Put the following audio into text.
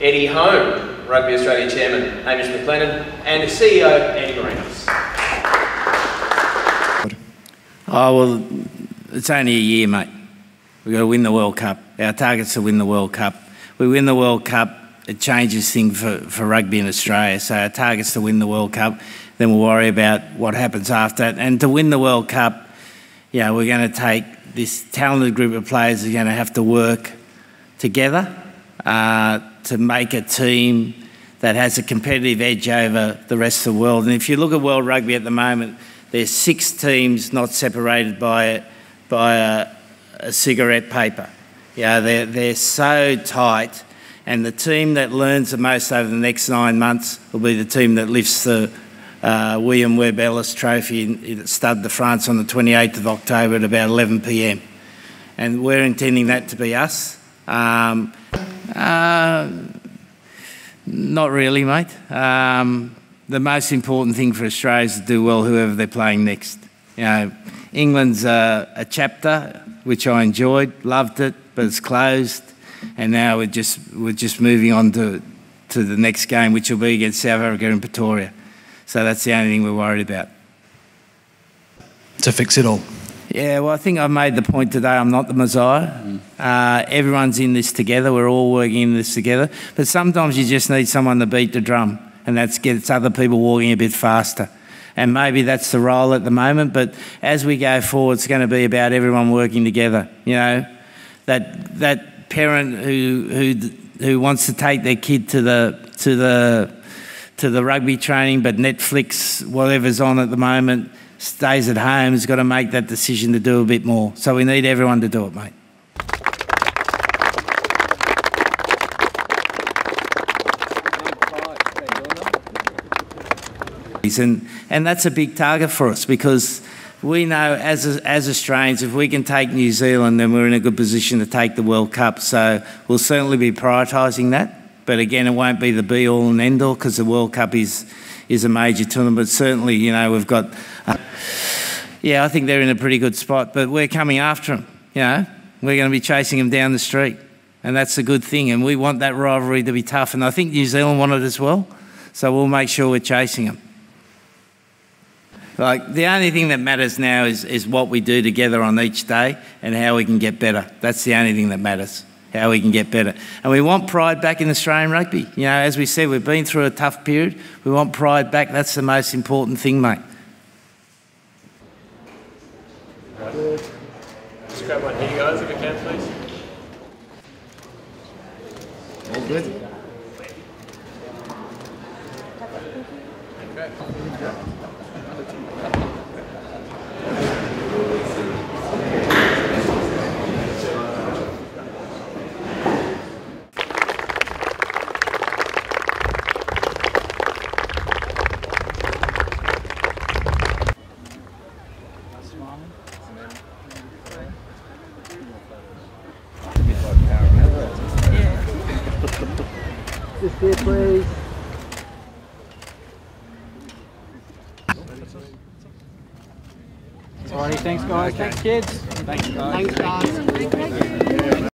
Eddie Home, Rugby Australia Chairman Hamish McLennan, and CEO Andy Marinos. Oh, well, it's only a year, mate. We've got to win the World Cup. Our target's to win the World Cup. We win the World Cup, it changes things for rugby in Australia. So our target's to win the World Cup. Then we'll worry about what happens after that. And to win the World Cup, you know, we're going to take this talented group of players who are going to have to work together to make a team that has a competitive edge over the rest of the world. And if you look at world rugby at the moment, there's 6 teams not separated by a cigarette paper. You know, they're so tight, and the team that learns the most over the next 9 months will be the team that lifts the William Webb Ellis Trophy in Stade de France on the 28th of October at about 11 p.m. And we're intending that to be us. Not really, mate. The most important thing for Australia is to do well whoever they're playing next. You know, England's a chapter which I enjoyed, loved it, but it's closed, and now we're just moving on to the next game, which will be against South Africa in Pretoria. So that's the only thing we're worried about. To fix it all. Yeah, well, I think I've made the point today, I'm not the Messiah. Everyone's in this together, we're all working in this together. But sometimes you just need someone to beat the drum, and that gets other people walking a bit faster. And maybe that's the role at the moment, but as we go forward, it's going to be about everyone working together. You know, that parent who wants to take their kid to the rugby training, but Netflix, whatever's on at the moment, stays at home, has got to make that decision to do a bit more. So we need everyone to do it, mate. And that's a big target for us, because we know as Australians, if we can take New Zealand, then we're in a good position to take the World Cup. So we'll certainly be prioritising that. But again, it won't be the be-all and end-all, because the World Cup is a major tournament. But certainly, you know, we've got... yeah, I think they're in a pretty good spot, but we're coming after them, you know. We're going to be chasing them down the street, and that's a good thing. And we want that rivalry to be tough, and I think New Zealand want it as well. So we'll make sure we're chasing them. Like, the only thing that matters now is what we do together on each day and how we can get better. That's the only thing that matters. How we can get better. And we want pride back in Australian rugby. You know, as we said, we've been through a tough period. We want pride back. That's the most important thing, mate. Right. Just grab one here, guys, if we can, please. All good. Okay. Alrighty, thanks guys, thanks kids. Thanks guys. Thanks guys.